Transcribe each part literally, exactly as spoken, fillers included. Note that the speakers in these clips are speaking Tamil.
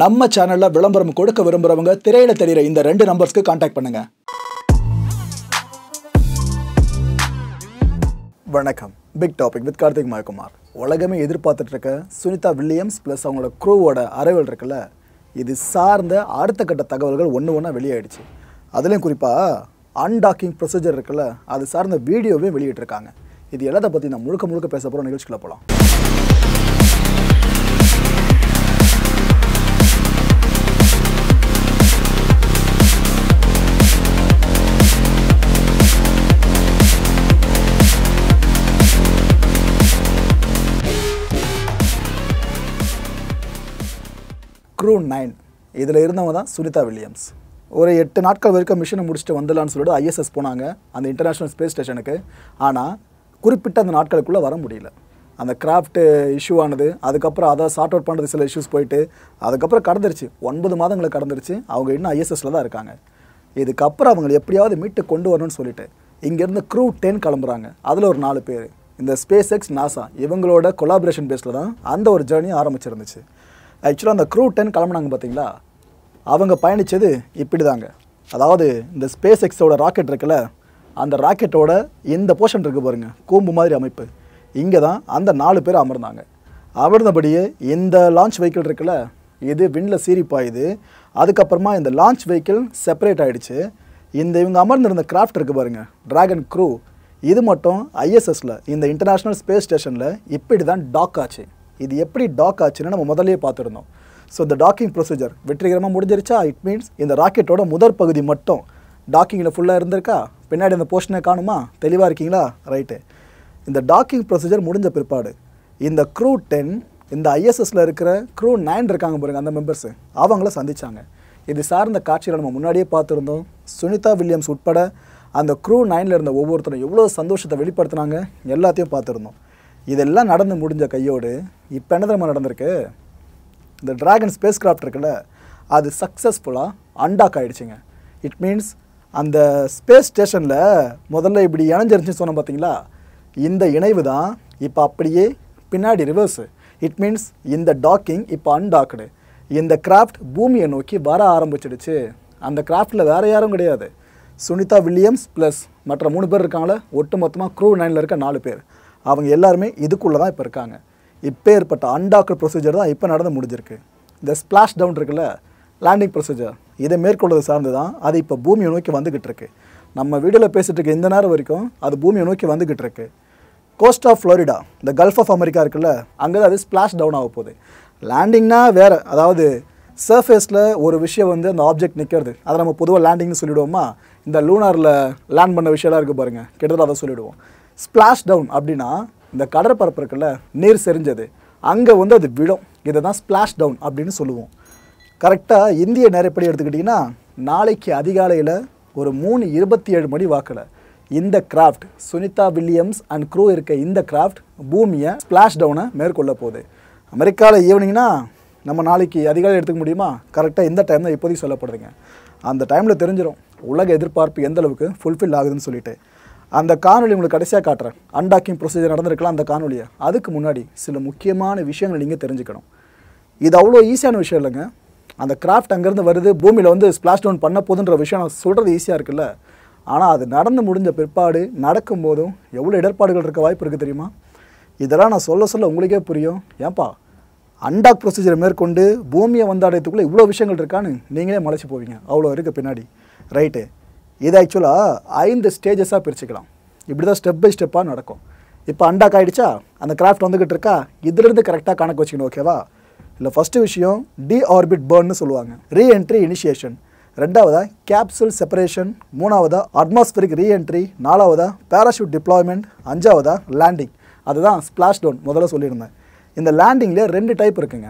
நம்ம சேனல்ல விளம்பரம் கொடுக்க விரும்பறவங்க திரையில தெரியிற இந்த ரெண்டு நம்பர்ஸ்க்கு காண்டாக்ட் பண்ணுங்க. வணக்கம். Big topic with Karthik Mayakumar. உலகமே எதிர்பார்த்துட்டு இருக்க சுனிதா வில்லியம்ஸ் பிளஸ் அவங்களோட க்ரூவோட அரைவல் இருக்குல்ல, இது சார்ந்த அடுத்த கட்ட தகவல்கள் ஒன்று ஒன்றா வெளியாயிடுச்சு. அதுலேயும் குறிப்பாக அன்டாக்கிங் ப்ரொசீஜர் இருக்குல்ல, அது சார்ந்த வீடியோவே வெளியிட்டிருக்காங்க. இது எல்லாத்தையும் பற்றி நான் முழுக்க முழுக்க பேச போகிற நிகழ்ச்சிக்குள்ளே போகலாம். க்ரூ நைன் இதில் இருந்தவங்க தான் சுனிதா வில்லியம்ஸ். ஒரு எட்டு நாட்கள் வரைக்கும் மிஷனை முடிச்சுட்டு வந்துடலான்னு சொல்லிட்டு ஐஎஸ்எஸ் போனாங்க, அந்த இன்டர்நேஷ்னல் ஸ்பேஸ் ஸ்டேஷனுக்கு. ஆனால் குறிப்பிட்ட அந்த நாட்களுக்குள்ளே வர முடியல. அந்த கிராஃப்ட்டு இஷ்யூ ஆனது, அதுக்கப்புறம் அதை சார்ட் அவுட் பண்ணுறது, சில இஷ்யூஸ் போயிட்டு அதுக்கப்புறம் கடந்துருச்சு. ஒன்பது மாதங்களை கடந்துருச்சு. அவங்க இன்னும் ஐஎஸ்எஸில் தான் இருக்காங்க. இதுக்கப்புறம் அவங்களை எப்படியாவது மீட்டு கொண்டு வரணும்னு சொல்லிட்டு இங்கேருந்து க்ரூ டென் கிளம்புறாங்க. அதில் ஒரு நாலு பேர் இந்த ஸ்பேஸ் எக்ஸ், நாசா இவங்களோட கொலாபரேஷன் பேஸில் தான் அந்த ஒரு ஜேர்னியும் ஆரம்பிச்சிருந்துச்சு. ஆக்சுவலாக அந்த க்ரூ டென் கிளம்புனாங்க பார்த்தீங்களா, அவங்க பயணித்தது இப்படி தாங்க. அதாவது இந்த ஸ்பேஸ் எக்ஸோட ராக்கெட் இருக்குல்ல, அந்த ராக்கெட்டோட இந்த போர்ஷன் இருக்குது பாருங்கள், கூம்பு மாதிரி அமைப்பு, இங்கே தான் அந்த நாலு பேர் அமர்ந்தாங்க. அமர்ந்தபடியே இந்த லான்ச் வெஹிக்கிள் இருக்குல்ல, இது விண்ணில் சீரிப்பாயுது. அதுக்கப்புறமா இந்த லான்ச் வெஹிக்கிள் செப்பரேட் ஆகிடுச்சு. இந்த இவங்க அமர்ந்திருந்த கிராஃப்ட் இருக்குது பாருங்கள், டிராகன் க்ரூ, இது மட்டும் ஐஎஸ்எஸில் இந்த இன்டர்நேஷ்னல் ஸ்பேஸ் ஸ்டேஷனில் இப்படி தான் டாக் ஆச்சு. இது எப்படி டாக் ஆச்சுன்னு நம்ம முதலே பார்த்துருந்தோம். ஸோ இந்த டாக்கிங் ப்ரொசீஜர் வெற்றிகரமாக முடிஞ்சிருச்சா, இட் மீன்ஸ் இந்த ராக்கெட்டோட முதற் பகுதி மட்டும் டாக்கிங்கில் ஃபுல்லாக இருந்திருக்கா, பின்னாடி அந்த போர்ஷனை காணுமா, தெளிவாக இருக்கீங்களா, ரைட்டு. இந்த டாக்கிங் ப்ரொசீஜர் முடிஞ்ச பிற்பாடு இந்த க்ரூ டென் இந்த ஐஎஸ்எஸில் இருக்கிற க்ரூ நைன் இருக்காங்க பாருங்கள், அந்த மெம்பர்ஸு அவங்கள சந்தித்தாங்க. இது சார்ந்த காட்சிகளை நம்ம முன்னாடியே பார்த்துருந்தோம். சுனிதா வில்லியம்ஸ் உட்பட அந்த க்ரூ நைனில் இருந்த ஒவ்வொருத்தரும் எவ்வளோ சந்தோஷத்தை வெளிப்படுத்தினாங்க, எல்லாத்தையும் பார்த்துருந்தோம். இதெல்லாம் நடந்து முடிஞ்ச கையோடு இப்போ என்ன தரமாக நடந்திருக்கு, இந்த டிராகன் ஸ்பேஸ் கிராஃப்ட் இருக்குல்ல, அது சக்ஸஸ்ஃபுல்லாக அன்டாக் ஆகிடுச்சிங்க. இட் மீன்ஸ் அந்த ஸ்பேஸ் ஸ்டேஷனில் முதல்ல இப்படி இணைஞ்சிருந்துச்சின்னு சொன்னோம் பார்த்தீங்களா, இந்த இணைவு தான் இப்போ அப்படியே பின்னாடி ரிவர்ஸு. இட் மீன்ஸ் இந்த டாக்கிங் இப்போ அன்டாக்குடு. இந்த கிராஃப்ட் பூமியை நோக்கி வர ஆரம்பிச்சிடுச்சு. அந்த கிராஃப்டில் வேறு யாரும் கிடையாது, சுனிதா வில்லியம்ஸ் ப்ளஸ் மற்ற மூணு பேர் இருக்காங்களே, ஒட்டு மொத்தமாக க்ரூ நைனில் இருக்க நாலு பேர், அவங்க எல்லாருமே இதுக்குள்ளே தான் இப்போ இருக்காங்க. இப்போ ஏற்பட்ட அன்டாக்கர் ப்ரொசீஜர் தான் இப்போ நடந்து முடிஞ்சிருக்கு. இந்த ஸ்ப்ளாஷ் டவுன் இருக்குல்ல, லேண்டிங் ப்ரொசீஜர், இதை மேற்கொள்வது சார்ந்து தான் அது இப்போ பூமியை நோக்கி வந்துக்கிட்டு இருக்கு. நம்ம வீடியோவில் பேசிகிட்டு இருக்க இந்த நேரம் வரைக்கும் அது பூமியை நோக்கி வந்துக்கிட்டு இருக்கு. கோஸ்ட் ஆஃப் ஃப்ளோரிடா, இந்த கல்ஃப் ஆஃப் அமெரிக்கா இருக்குல்ல, அங்கே தான் அது ஸ்ப்ளாஷ் டவுன் ஆக போகுது. லேண்டிங்னா வேறு, அதாவது சர்ஃபேஸில் ஒரு விஷயம் வந்து அந்த ஆப்ஜெக்ட் நிற்கிறது, அதை நம்ம பொதுவாக லேண்டிங்னு சொல்லிவிடுவோமா, இந்த லூனாரில் லேண்ட் பண்ண விஷயம்லாம் இருக்குது பாருங்கள், கிட்டத்தட்ட அதை சொல்லிவிடுவோம். ஸ்ப்ளாஷ் டவுன் அப்படின்னா இந்த கடற்பரப்பு இருக்குல்ல, நீர் செறிஞ்சது, அங்கே வந்து அது விழும், இதை தான் ஸ்ப்ளாஷ் டவுன் அப்படின்னு சொல்லுவோம். கரெக்டாக இந்திய நேரப்படி எடுத்துக்கிட்டிங்கன்னா நாளைக்கு அதிகாலையில் ஒரு மூணு இருபத்தி ஏழு மணி வாக்கில் இந்த craft, Sunita Williams and crew இருக்க இந்த கிராஃப்ட் பூமியை ஸ்ப்ளாஷ் டவுனை மேற்கொள்ள போகுது. அமெரிக்காவில் ஈவினிங்னா நம்ம நாளைக்கு அதிகாலை எடுத்துக்க முடியுமா, கரெக்டாக இந்த டைம் தான் இப்போதைக்கு சொல்லப்படுதுங்க. அந்த டைமில் தெரிஞ்சிடும் உலக எதிர்பார்ப்பு எந்தளவுக்கு ஃபுல்ஃபில் ஆகுதுன்னு சொல்லிட்டு. அந்த காணொலி உங்களுக்கு கடைசியாக காட்டுறேன், அன்டாக்கிங் ப்ரொசீஜர் நடந்திருக்கலாம் அந்த காணொலியை. அதுக்கு முன்னாடி சில முக்கியமான விஷயங்களை நீங்கள் தெரிஞ்சுக்கணும். இது அவ்வளோ ஈஸியான விஷயம் இல்லைங்க. அந்த கிராஃப்ட் அங்கேருந்து வருது, பூமியில் வந்து ஸ்ப்ளாஷ் டவுன் பண்ண போதுன்ற விஷயம் நான் சொல்கிறது ஈஸியாக இருக்குல்ல, ஆனால் அது நடந்து முடிஞ்ச பிற்பாடு நடக்கும்போதும் எவ்வளோ இடர்பாடுகள் இருக்க வாய்ப்பு இருக்குது தெரியுமா. இதெல்லாம் நான் சொல்ல சொல்ல உங்களுக்கே புரியும். ஏன்ப்பா அன்டாக் ப்ரொசீஜரை மேற்கொண்டு பூமியை வந்தாடத்துக்குள்ளே இவ்வளோ விஷயங்கள் இருக்கான்னு நீங்களே மலைச்சி போவீங்க, அவ்வளோ இருக்குது பின்னாடி, ரைட்டு. இது ஆக்சுவலாக ஐந்து ஸ்டேஜஸாக பிரிச்சுக்கலாம். இப்படி தான் ஸ்டெப் பை ஸ்டெப்பாக நடக்கும். இப்போ அண்டாக் ஆகிடுச்சா, அந்த கிராஃப்ட் வந்துக்கிட்டு இருக்கா, இதிலிருந்து கரெக்டாக கணக்கு வச்சுக்கணும், ஓகேவா. இல்லை ஃபஸ்ட்டு விஷயம் டி ஆர்பிட் பர்ன்னு சொல்லுவாங்க, ரீஎன்ட்ரி இனிஷியேஷன். ரெண்டாவதாக கேப்சூல் செப்பரேஷன். மூணாவதாக அட்மாஸ்பியரிக் ரீஎன்ட்ரி. நாலாவதாக பேராஷூட் டிப்ளாய்மெண்ட். அஞ்சாவதாக லேண்டிங். அதுதான் ஸ்ப்ளாஷ் டவுன் முதல்ல சொல்லியிருந்தேன். இந்த லேண்டிங்கில் ரெண்டு டைப் இருக்குங்க.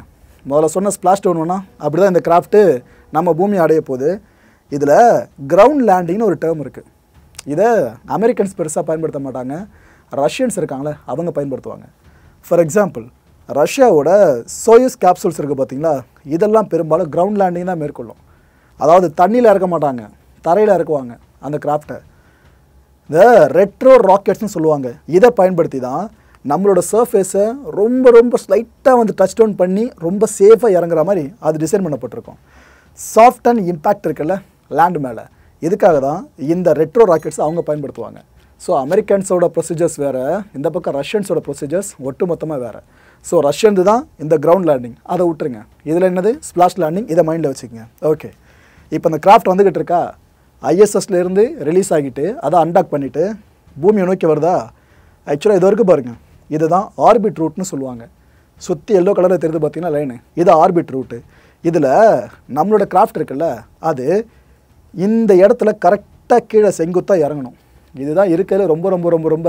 முதல்ல சொன்ன ஸ்ப்ளாஷ் டவுன் ஒன்றா அப்படி தான் இந்த கிராஃப்ட்டு நம்ம பூமி அடைய போகுது. இதில் கிரவுண்ட் லேண்டிங்னு ஒரு டேர்ம் இருக்குது. இதை அமெரிக்கன்ஸ் பெருசாக பயன்படுத்த மாட்டாங்க, ரஷ்யன்ஸ் இருக்காங்களே அவங்க பயன்படுத்துவாங்க. ஃபார் எக்ஸாம்பிள் ரஷ்யாவோட சோயஸ் கேப்சூல்ஸ் இருக்குது பார்த்தீங்களா, இதெல்லாம் பெரும்பாலும் கிரவுண்ட் லேண்டிங் தான் மேற்கொள்ளும். அதாவது தண்ணியில் இறக்க மாட்டாங்க, தரையில் இறக்குவாங்க அந்த கிராஃப்டை. இந்த ரெட்ரோ ராக்கெட்ஸ்னு சொல்லுவாங்க, இதை பயன்படுத்தி தான் நம்மளோட சர்ஃபேஸை ரொம்ப ரொம்ப ஸ்லைட்டாக வந்து டச் டவுன் பண்ணி ரொம்ப சேஃபாக இறங்குற மாதிரி அது டிசைன் பண்ணப்பட்டிருக்கும். சாஃப்ட் அண்ட் இம்பேக்ட் இருக்குல்ல லேண்டு மேலே, இதுக்காக தான் இந்த ரெட்ரோ ராக்கெட்ஸ் அவங்க பயன்படுத்துவாங்க. ஸோ அமெரிக்கன்ஸோட ப்ரொசீஜர்ஸ் வேறு, இந்த பக்கம் ரஷ்யன்ஸோட ப்ரொசீஜர்ஸ் ஒட்டு மொத்தமாக வேறு. ஸோ ரஷ்யன்து தான் இந்த கிரவுண்ட் லேண்டிங், அதை விட்டுருங்க. இதில் என்னது ஸ்ப்ளாஷ் லேண்டிங், இதை மைண்டில் வச்சுக்கோங்க. ஓகே, இப்போ இந்த கிராஃப்ட் வந்துக்கிட்டு இருக்கா, ஐஎஸ்எஸ்லேருந்து ரிலீஸ் ஆகிட்டு அதை அன்டாக் பண்ணிவிட்டு பூமியை நோக்கி வருதா. ஆக்சுவலாக இது வரைக்கும் பாருங்கள், இது தான் ஆர்பிட் ரூட்னு சொல்லுவாங்க. சுற்றி எல்லோ கலரில் தெரிஞ்சு பார்த்திங்கன்னா லைனு, இது ஆர்பிட் ரூட்டு. இதில் நம்மளோட கிராஃப்ட் இருக்குல்ல, அது இந்த இடத்துல கரெக்டாக கீழே செங்குத்தாக இறங்கணும். இதுதான் இருக்கிறதுல ரொம்ப ரொம்ப ரொம்ப ரொம்ப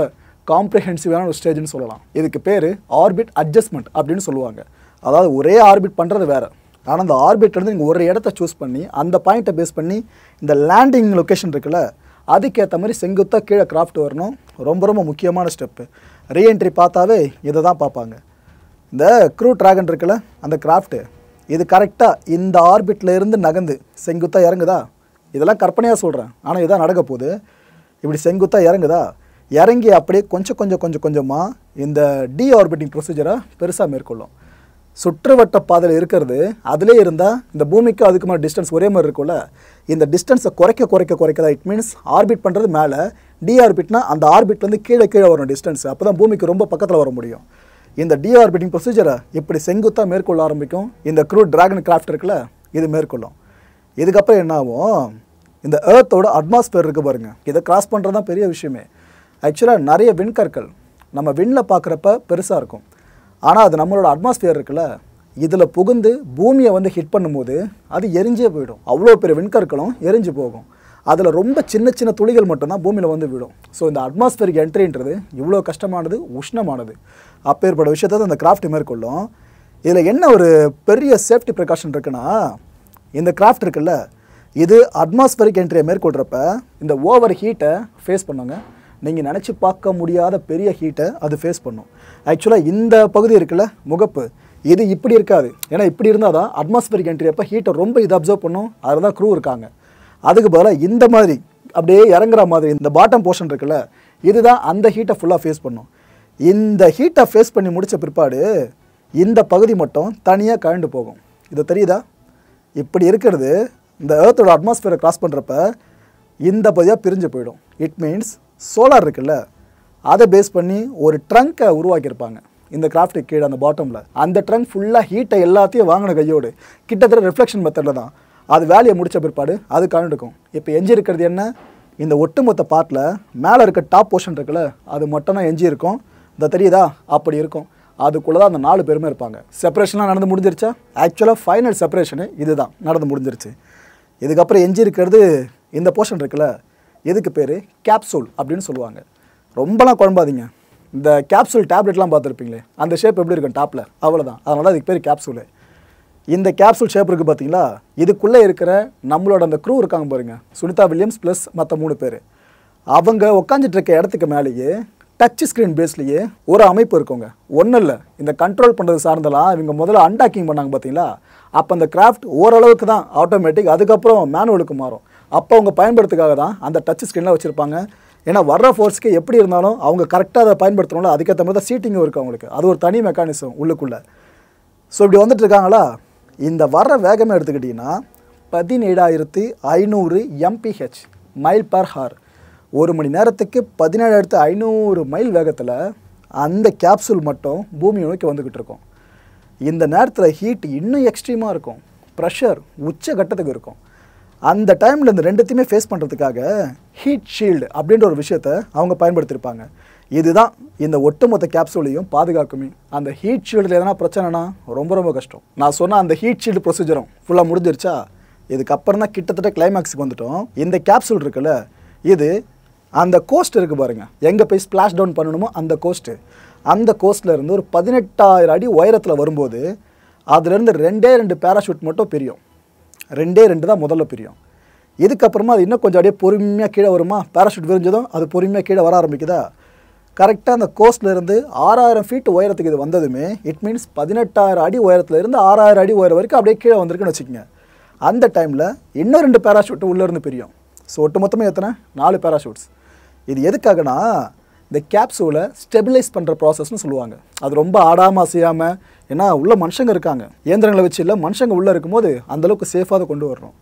காம்ப்ரிஹென்சிவான ஒரு ஸ்டேஜ்னு சொல்லலாம். இதுக்கு பேர் ஆர்பிட் அட்ஜஸ்ட்மெண்ட் அப்படின்னு சொல்லுவாங்க. அதாவது ஒரே ஆர்பிட் பண்ணுறது வேறு, ஆனால் அந்த ஆர்பிட்லேருந்து நீங்கள் ஒரு இடத்த சூஸ் பண்ணி அந்த பாயிண்ட்டை பேஸ் பண்ணி இந்த லேண்டிங் லொக்கேஷன் இருக்குல்ல அதுக்கேற்ற மாதிரி செங்குத்தாக கீழே கிராஃப்ட் வரணும். ரொம்ப ரொம்ப முக்கியமான ஸ்டெப்பு. ரீஎன்ட்ரி பார்த்தாவே இதை தான் பார்ப்பாங்க. இந்த க்ரூ டிராகன் இருக்குல்ல அந்த கிராஃப்ட்டு, இது கரெக்டாக இந்த ஆர்பிட்லேருந்து நகர்ந்து செங்குத்தாக இறங்குதா. இதெல்லாம் கற்பனையாக சொல்கிறேன், ஆனால் இதான் நடக்க போகுது. இப்படி செங்குத்தாக இறங்குதா, இறங்கி அப்படியே கொஞ்சம் கொஞ்சம் கொஞ்சம் கொஞ்சமாக இந்த டி ஆர்பிட்டிங் ப்ரொசீஜரை பெருசாக மேற்கொள்ளும். சுற்றுவட்ட பாதையில் இருக்கிறது அதிலே இருந்தால் இந்த பூமிக்கு அதுக்கு மேலே டிஸ்டன்ஸ் ஒரே மாதிரி இருக்கும்ல, இந்த டிஸ்டன்ஸை குறைக்க குறைக்க குறைக்கதா. இட் மீன்ஸ் ஆர்பிட் பண்ணுறது மேலே, டி ஆர்பிட்னா அந்த ஆர்பிட்லேருந்து கீழே கீழே வரும் டிஸ்டன்ஸ், அப்போ தான் பூமிக்கு ரொம்ப பக்கத்தில் வர முடியும். இந்த டி ஆர்பிட்டிங் ப்ரொசீஜரை இப்படி செங்குத்தாக மேற்கொள்ள ஆரம்பிக்கும் இந்த க்ரூ டிராகன் கிராஃப்ட் இருக்குல்ல இது மேற்கொள்ளும். இதுக்கப்புறம் என்ன ஆகும், இந்த ஏர்த்தோட அட்மாஸ்பியர் இருக்குது பாருங்கள், இதை கிராஸ் பண்ணுறது தான் பெரிய விஷயமே. ஆக்சுவலாக நிறைய விண்கற்கள் நம்ம விண்ணில் பார்க்குறப்ப பெருசாக இருக்கும், ஆனால் அது நம்மளோட அட்மாஸ்பியர் இருக்குல்ல இதில் புகுந்து பூமியை வந்து ஹிட் பண்ணும்போது அது எரிஞ்சே போயிடும். அவ்வளோ பெரிய விண்கற்களும் எரிஞ்சு போகும், அதில் ரொம்ப சின்ன சின்ன துளிகள் மட்டும்தான் பூமியில் வந்து விடும். ஸோ இந்த அட்மாஸ்பியருக்கு என்ட்ரின்றது இவ்வளோ கஷ்டமானது, உஷ்ணமானது. அப்பேற்பட்ட விஷயத்தை அந்த கிராஃப்ட் மேற்கொள்ளும். இதில் என்ன ஒரு பெரிய சேஃப்டி ப்ரிகாஷன் இருக்குன்னா, இந்த கிராஃப்ட் இருக்குல்ல இது அட்மாஸ்பரிக் என்ட்ரியை மேற்கொள்கிறப்ப இந்த ஓவர் ஹீட்டை ஃபேஸ் பண்ணுங்க. நீங்கள் நினச்சி பார்க்க முடியாத பெரிய ஹீட்டை அது ஃபேஸ் பண்ணும். ஆக்சுவலாக இந்த பகுதி இருக்குல்ல முகப்பு, இது இப்படி இருக்காது, ஏன்னா இப்படி இருந்தால் தான் அட்மாஸ்பரிக் என்ட்ரி அப்போ ஹீட்டை ரொம்ப இதை அப்சர்வ் பண்ணும். அதில் தான் க்ரூ இருக்காங்க. அதுக்கு பதிலாக இந்த மாதிரி அப்படியே இறங்குற மாதிரி இந்த பாட்டம் போர்ஷன் இருக்குல்ல இதுதான் அந்த ஹீட்டை ஃபுல்லாக ஃபேஸ் பண்ணும். இந்த ஹீட்டை ஃபேஸ் பண்ணி முடித்த பிற்பாடு இந்த பகுதி மட்டும் தனியாக கழண்டு போகும். இது தெரியுதா, இப்படி இருக்கிறது இந்த ஏர்த்தோட அட்மாஸ்பியரை கிராஸ் பண்ணுறப்ப இந்த பகுதியாக பிரிஞ்சு போயிடும். இட் மீன்ஸ் சோலார் இருக்குல்ல அதை பேஸ் பண்ணி ஒரு ட்ரங்க்கை உருவாக்கியிருப்பாங்க இந்த கிராஃப்ட்டுக்கு கீழே அந்த பாட்டமில். அந்த ட்ரங்க் ஃபுல்லாக ஹீட்டை எல்லாத்தையும் வாங்கின கையோடு கிட்டத்தட்ட ரிஃப்ளெக்ஷன் மெத்தடில் தான் அது வேலையை முடித்த பிற்பாடு அது கலந்துக்கும். இப்போ எஞ்சி இருக்கிறது என்ன, இந்த ஒட்டுமொத்த பார்ட்டில் மேலே இருக்க டாப் போர்ஷன் இருக்குல்ல அது மட்டும் தான் எஞ்சி இருக்கும். இந்த தெரியுதா, அப்படி இருக்கும். அதுக்குள்ளே தான் அந்த நாலு பேருமே இருப்பாங்க. செப்பரேஷனாக நடந்து முடிஞ்சிருச்சா, ஆக்சுவலாக ஃபைனல் செப்பரேஷனு இது தான் நடந்து முடிஞ்சிருச்சு. இதுக்கப்புறம் எஞ்சி இருக்கிறது இந்த போர்ஷன் இருக்குல்ல, இதுக்கு பேர் கேப்சூல் அப்படின்னு சொல்லுவாங்க. ரொம்பலாம் குழம்பாதீங்க, இந்த கேப்சூல் டேப்லெட்லாம் பார்த்துருப்பீங்களே அந்த ஷேப் எப்படி இருக்கும் டாப்பில், அவ்வளோதான். அதனால இதுக்கு பேர் கேப்சூலு. இந்த கேப்சூல் ஷேப் இருக்குது பார்த்தீங்களா, இதுக்குள்ளே இருக்கிற நம்மளோட அந்த க்ரூ இருக்காங்க பாருங்கள், சுனிதா வில்லியம்ஸ் ப்ளஸ் மற்ற மூணு பேர், அவங்க உட்காந்துட்டு இருக்க இடத்துக்கு மேலேயே டச் ஸ்க்ரீன் பேஸ்லேயே ஒரு அமைப்பு இருக்குங்க. ஒன்றும் இல்லை, இந்த கண்ட்ரோல் பண்ணுறது சார்ந்தெல்லாம் இவங்க முதல்ல அன்டாக்கிங் பண்ணாங்க பார்த்தீங்களா, அப்போ அந்த கிராஃப்ட் ஓரளவுக்கு தான் ஆட்டோமேட்டிக், அதுக்கப்புறம் மேனுவலுக்கு மாறும். அப்போ அவங்க பயன்படுத்துக்காக தான் அந்த டச் ஸ்க்ரீன்லாம் வச்சுருப்பாங்க. ஏன்னா வர்ற ஃபோர்ஸ்க்கு எப்படி இருந்தாலும் அவங்க கரெக்டாக அதை பயன்படுத்தணும்ல, அதுக்கேற்ற மாதிரி தான் சீட்டிங்கும் இருக்குது அவங்களுக்கு. அது ஒரு தனி மெக்கானிசம் உள்ளுக்குள்ளே. ஸோ இப்படி வந்துட்டு இருக்காங்களா, இந்த வர்ற வேகமாக எடுத்துக்கிட்டிங்கன்னா பதினேழாயிரத்து ஐநூறு எம்பிஹெச் மைல் பர் ஹார், ஒரு மணி நேரத்துக்கு பதினேழாயிரத்து ஐநூறு மைல் வேகத்தில் அந்த கேப்சூல் மட்டும் பூமியை நோக்கி வந்துக்கிட்டு இருக்கும். இந்த நேரத்தில் ஹீட் இன்னும் எக்ஸ்ட்ரீமாக இருக்கும், ப்ரெஷர் உச்ச கட்டத்துக்கு இருக்கும். அந்த டைமில் இந்த ரெண்டுத்தையுமே ஃபேஸ் பண்ணுறதுக்காக ஹீட் ஷீல்டு அப்படின்ற ஒரு விஷயத்த அவங்க பயன்படுத்தியிருப்பாங்க. இதுதான் இந்த ஒட்டுமொத்த கேப்சூலையும் பாதுகாக்குமே. அந்த ஹீட் ஷீல்டில் எதனா பிரச்சனைனா ரொம்ப ரொம்ப கஷ்டம். நான் சொன்ன அந்த ஹீட் ஷீல்டு ப்ரொசீஜரும் ஃபுல்லாக முடிஞ்சிருச்சா, இதுக்கப்புறம் தான் கிட்டத்தட்ட கிளைமேக்ஸுக்கு வந்துவிட்டோம். இந்த கேப்சூல் இருக்குல்ல இது அந்த கோஸ்ட் இருக்குது பாருங்கள், எங்கே போய் ஸ்ப்ளாஷ் டவுன் பண்ணணுமோ அந்த கோஸ்ட்டு, அந்த கோஸ்ட்லேருந்து ஒரு பதினெட்டாயிரம் அடி உயரத்தில் வரும்போது அதுலேருந்து ரெண்டே ரெண்டு பேராஷூட் மட்டும் பிரியும். ரெண்டே ரெண்டு தான் முதல்ல பிரியும். இதுக்கப்புறமா அது இன்னும் கொஞ்சம் அப்படியே பொறுமையாக கீழே வருமா, பேராஷூட் விரிஞ்சதும் அது பொறுமையாக கீழே வர ஆரம்பிக்குதா. கரெக்டாக அந்த கோஸ்ட்லேருந்து ஆறாயிரம் ஃபீட் உயரத்துக்கு இது வந்ததுமே இட் மீன்ஸ் பதினெட்டாயிரம் அடி உயரத்துலேருந்து ஆறாயிரம் அடி உயரம் வரைக்கும் அப்படியே கீழே வந்திருக்குன்னு வச்சுக்கோங்க. அந்த டைமில் இன்னும் ரெண்டு பேராஷூட் உள்ளேருந்து பிரியும். ஸோ ஒட்டு மொத்தமாக எத்தனை, நாலு பேராஷூட்ஸ். இது எதுக்காகனா the capsule stabilize பண்ற processனு சொல்லுவாங்க. அது ரொம்ப ஆடாம அசையாம ஏனா உள்ள மனுஷங்க இருக்காங்க. இயந்திரங்களை வச்சு இல்ல மனுஷங்க உள்ள இருக்கும்போது அந்த அளவுக்கு சேஃபா அத கொண்டு வரணும்.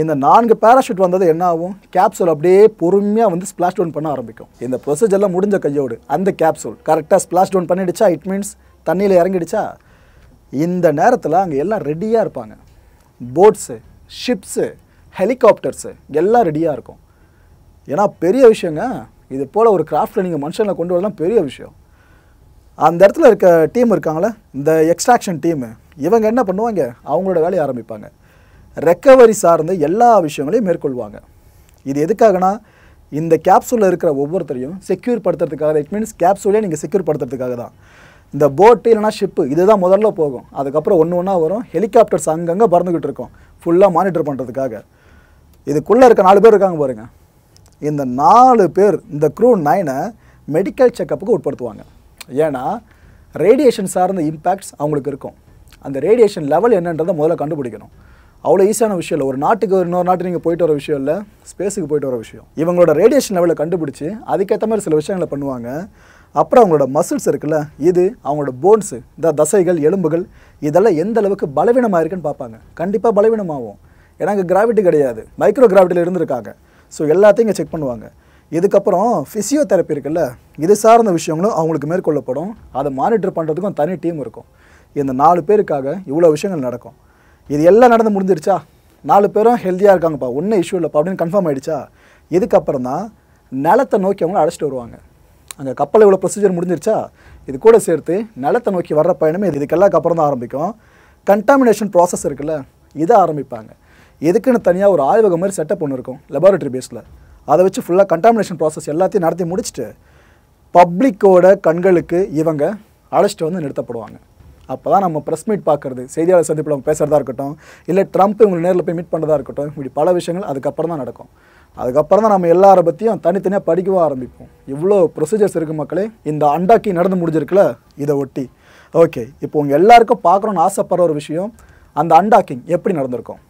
இந்த நான்கு பாராசூட் வந்தது என்ன ஆகும்? கேப்சூல் அப்படியே பொறுமையா வந்து ஸ்ப்ளாஷ் டவுன் பண்ண ஆரம்பிக்கும். இந்த process எல்லாம் முடிஞ்ச கையோடு அந்த கேப்சூல் கரெக்ட்டா ஸ்ப்ளாஷ் டவுன் பண்ணிடுச்சா இட் மீன்ஸ் தண்ணில இறங்கிடுச்சா இந்த நேரத்துல அங்க எல்லாம் ரெடியா இருப்பாங்க. போட்ஸ், ஷிப்ஸ், ஹெலிகாப்டர்ஸ் எல்லாம் ரெடியா இருக்கும். ஏனா பெரிய விஷயங்க இது போல ஒரு கிராஃப்ட்ல நீங்க மனுஷங்களை கொண்டு வரலாம் பெரிய விஷயம். அந்த இடத்துல இருக்க டீம் இருக்காங்களே இந்த எக்ஸ்ட்ராக்ஷன் டீம் இவங்க என்ன பண்ணுவாங்க? அவங்களோட வேலைய ஆரம்பிப்பாங்க. ரெக்கவரி சார்ந்த எல்லா விஷயங்களையும் மேற்கொள்வாங்க. இது எதுக்காகனா இந்த கேப்சூல்ல இருக்கிற ஒவ்வொருத்தரையும் செக்யூர் படுத்துறதுக்காக. இட் மீன்ஸ் கேப்சூலே நீங்க செக்யூர் படுத்துறதுக்காக தான் இந்த போட் இல்லனா ஷிப் இதுதான் முதல்ல போகும். அதுக்கு அப்புறம் ஒன்னு ஒண்ணா வரும். ஹெலிகாப்டர்ஸ் அங்கங்க பறந்துக்கிட்டு இருக்கும் ஃபுல்லா மானிட்டர் பண்றதுக்காக. இதுக்குள்ள இருக்க நாலு பேர் இருக்காங்க பாருங்க. இந்த நாலு பேர் இந்த க்ரூ நைன் மெடிக்கல் செக்கப்புக்கு உட்படுத்துவாங்க. ஏனா ரேடியேஷன் சார்ந்த இம்பாக்ட்ஸ் அவங்களுக்கு இருக்கும். அந்த ரேடியேஷன் லெவல் என்னன்றதை முதல்ல கண்டுபிடிக்கணும். அவ்வளோ ஈஸியான விஷயம் இல்லை. ஒரு நாட்டுக்கு இன்னொரு நாட்டு நீங்கள் போயிட்டு வர விஷயம் இல்லை, ஸ்பேஸுக்கு போயிட்டு வர விஷயம். இவங்களோட ரேடியேஷன் லெவலை கண்டுபிடிச்சி அதுக்கேற்ற மாதிரி சில விஷயங்களை பண்ணுவாங்க. அப்புறம் அவங்களோட மசில்ஸ் இருக்குல்ல இது அவங்களோட போன்ஸு இந்த தசைகள் எலும்புகள் இதெல்லாம் எந்த அளவுக்கு பலவீனமாக இருக்குன்னு பார்ப்பாங்க. கண்டிப்பாக பலவீனமாகும். ஏன்னா இங்கே கிராவிட்டி கிடையாது, மைக்ரோ கிராவிட்டியில் இருந்துருக்காங்க. ஸோ எல்லாத்தையும் இங்கே செக் பண்ணுவாங்க. இதுக்கப்புறம் ஃபிசியோதெரப்பி இருக்குல்ல இது சார்ந்த விஷயங்களும் அவங்களுக்கு மேற்கொள்ளப்படும். அதை மானிட்டர் பண்ணுறதுக்கும் தனி டீம் இருக்கும். இந்த நாலு பேருக்காக இவ்வளோ விஷயங்கள் நடக்கும். இது எல்லாம் நடந்து முடிஞ்சிருச்சா நாலு பேரும் ஹெல்த்தியாக இருக்காங்கப்பா ஒன்றும் இஷ்யூ இல்லைப்பா அப்படின்னு கன்ஃபார்ம் ஆகிடுச்சா இதுக்கப்புறம் தான் நிலத்தை நோக்கி அவங்கள அழைச்சிட்டு வருவாங்க. அங்கே கப்பல் இவ்வளோ ப்ரொசீஜர் முடிஞ்சிருச்சா இது கூட சேர்த்து நிலத்தை நோக்கி வர்ற பயணமே இதுக்கெல்லாம் அப்புறம் தான் ஆரம்பிக்கும். கண்டாமினேஷன் ப்ராசஸ் இருக்குல்ல இதை ஆரம்பிப்பாங்க. எதுக்குன்னு தனியாக ஒரு ஆய்வகம் மாதிரி செட்டப் ஒன்று இருக்கும் லெபார்ட்ரி பேஸில். அதை வச்சு ஃபுல்லாக கண்டாமினேஷன் ப்ராசஸ் எல்லாத்தையும் நடத்தி முடிச்சுட்டு பப்ளிக்கோட கண்களுக்கு இவங்க அழைச்சிட்டு வந்து நிறுத்தப்படுவாங்க. அப்போ தான் நம்ம ப்ரெஸ் மீட் பார்க்குறது, செய்தியாளர் சந்திப்பில் அவங்க பேசுகிறதா இருக்கட்டும், இல்லை ட்ரம்ப் இவங்களை நேரில் போய் மீட் பண்ணுறதா இருக்கட்டும், இப்படி பல விஷயங்கள் அதுக்கப்புறம் தான் நடக்கும். அதுக்கப்புறம் தான் நம்ம எல்லாரை பற்றியும் தனித்தனியாக படிக்கவும் ஆரம்பிப்போம். இவ்வளோ ப்ரொசீஜர்ஸ் இருக்குது மக்களே. இந்த அண்டாக்கி நடந்து முடிஞ்சிருக்குல்ல இதை ஒட்டி ஓகே இப்போ உங்கள் எல்லாேருக்கும் பார்க்குறோன்னு ஆசைப்படுற ஒரு விஷயம் அந்த அண்டாக்கிங் எப்படி நடந்திருக்கும்.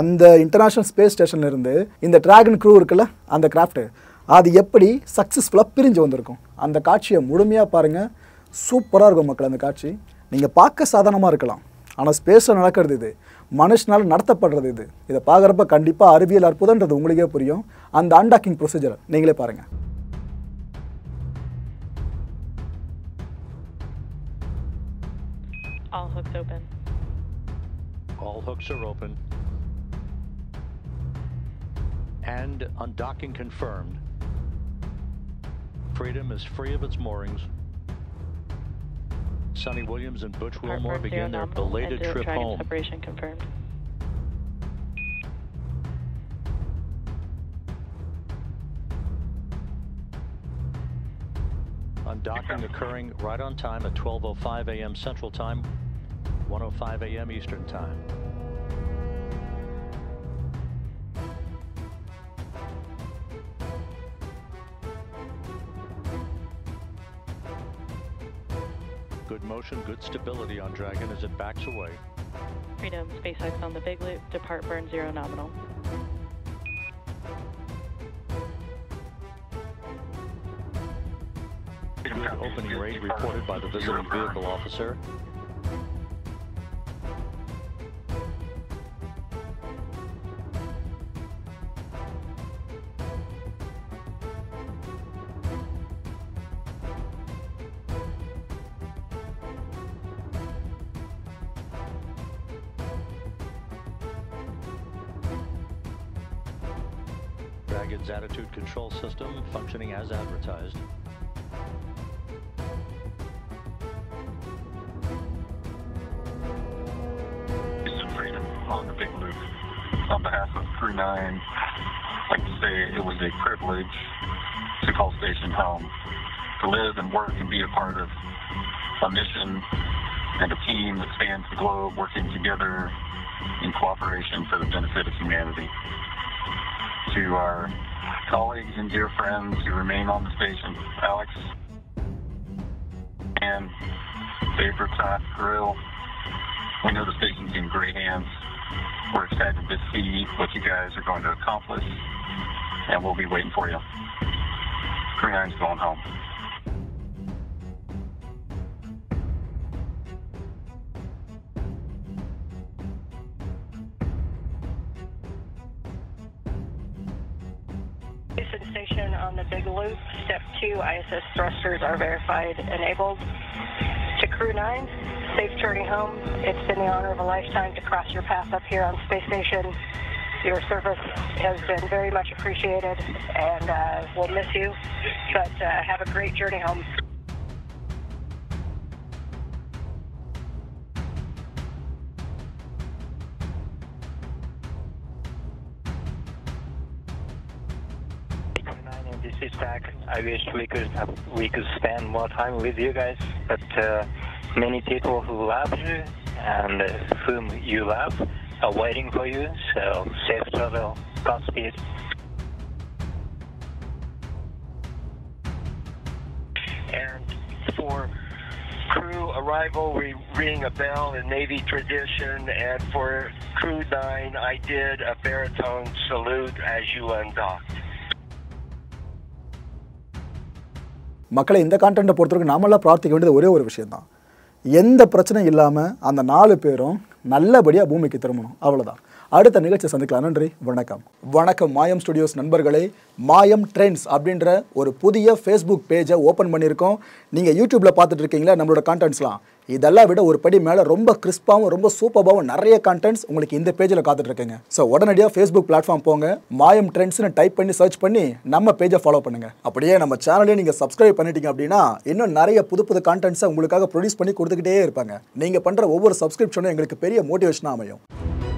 அந்த இன்டர்நேஷ்னல் ஸ்பேஸ் ஸ்டேஷன்லேருந்து இந்த டிராகன் க்ரூ இருக்குல்ல அந்த கிராஃப்ட்டு அது எப்படி சக்ஸஸ்ஃபுல்லாக பிரிஞ்சு வந்திருக்கும் அந்த காட்சியை முழுமையாக பாருங்கள். சூப்பராக இருக்கும் மக்கள். அந்த காட்சி நீங்கள் பார்க்க சாதாரணமாக இருக்கலாம், ஆனால் ஸ்பேஸில் நடக்கிறது இது, மனுஷனால் நடத்தப்படுறது இது. இதை பார்க்குறப்ப கண்டிப்பாக அறிவியல் அற்புதன்றது உங்களுக்கே புரியும். அந்த அன்டாக்கிங் ப்ரொசீஜர் நீங்களே பாருங்கள். All hooks open. All hooks are open. And undocking confirmed. Freedom is free of its moorings. Sunita Williams and Butch Wilmore began their belated trip home. Separation confirmed. Undocking occurring right on time at twelve oh five a m Central Time, one oh five a m Eastern Time. Good motion, good stability on Dragon as it backs away. Freedom, SpaceX on the big loop, depart burn zero nominal. Good opening rate reported by the visiting vehicle officer. Dragon's attitude control system functioning as advertised. Freedom on the big loop. On behalf of Crew nine, I'd like to say it was a privilege to call Station home, to live and work and be a part of a mission and a team that spans the globe working together in cooperation for the benefit of humanity. To our colleagues and dear friends who remain on the station, Alex, and Faber, Todd, Grill, we know the station's in great hands. We're excited to see what you guys are going to accomplish, and we'll be waiting for you. Crew nine's going home. Space Station on the big loop. Step two, I S S thrusters are verified enabled. To Crew nine, safe journey home. It's been the honor of a lifetime to cross your path up here on Space Station. Your service has been very much appreciated, and uh, we'll miss you, but uh, have a great journey home. This is Zach. I wish we could have, we could spend more time with you guys, but uh, many people who love you and uh, whom you love are waiting for you, so safe travel, Godspeed. And for crew arrival, we're ringing a bell in Navy tradition, and for Crew nine, I did a baritone salute as you undocked. மக்களே, இந்த கான்டென்ட்டை பொறுத்தவரைக்கும் நாமெல்லாம் பிரார்த்திக்க வேண்டியது ஒரே ஒரு விஷயம்தான். எந்த பிரச்சனையும் இல்லாமல் அந்த நாலு பேரும் நல்லபடியாக பூமிக்கு திரும்பணும், அவ்வளோதான். அடுத்த நிகழ்ச்சி சந்திக்கலாம். நன்றி, வணக்கம். வணக்கம் மாயம் ஸ்டுடியோஸ் நண்பர்களே. மாயம் ட்ரெண்ட்ஸ் அப்படின்ற ஒரு புதிய ஃபேஸ்புக் பேஜை ஓப்பன் பண்ணியிருக்கோம். நீங்கள் யூடியூப்பில் பார்த்துட்டு இருக்கீங்களா நம்மளோட கான்டென்ட்ஸ்லாம்? இதெல்லாம் விட ஒரு படி மேலே ரொம்ப கிறிஸ்பாகவும் ரொம்ப சூப்பராகவும் நிறைய கான்டென்ட்ஸ் உங்களுக்கு இந்த பேஜில் காத்துட்ருக்குங்க. ஸோ உடனடியாக ஃபேஸ்புக் பிளாட்ஃபார்ம் போங்க, மாயம் ட்ரெண்ட்ஸ்னு டைப் பண்ணி சர்ச் பண்ணி நம்ம பேஜை ஃபாலோ பண்ணுங்கள். அப்படியே நம்ம சேனலையும் நீங்கள் சப்ஸ்கிரைப் பண்ணிட்டீங்க அப்படின்னா இன்னும் நிறைய புது புது கான்டென்ட்ஸை உங்களுக்காக ப்ரொடியூஸ் பண்ணி கொடுத்துக்கிட்டே இருப்பாங்க. நீங்கள் பண்ணுற ஒவ்வொரு சப்ஸ்கிரிப்ஷனும் எங்களுக்கு பெரிய மோட்டிவேஷனாக அமையும்.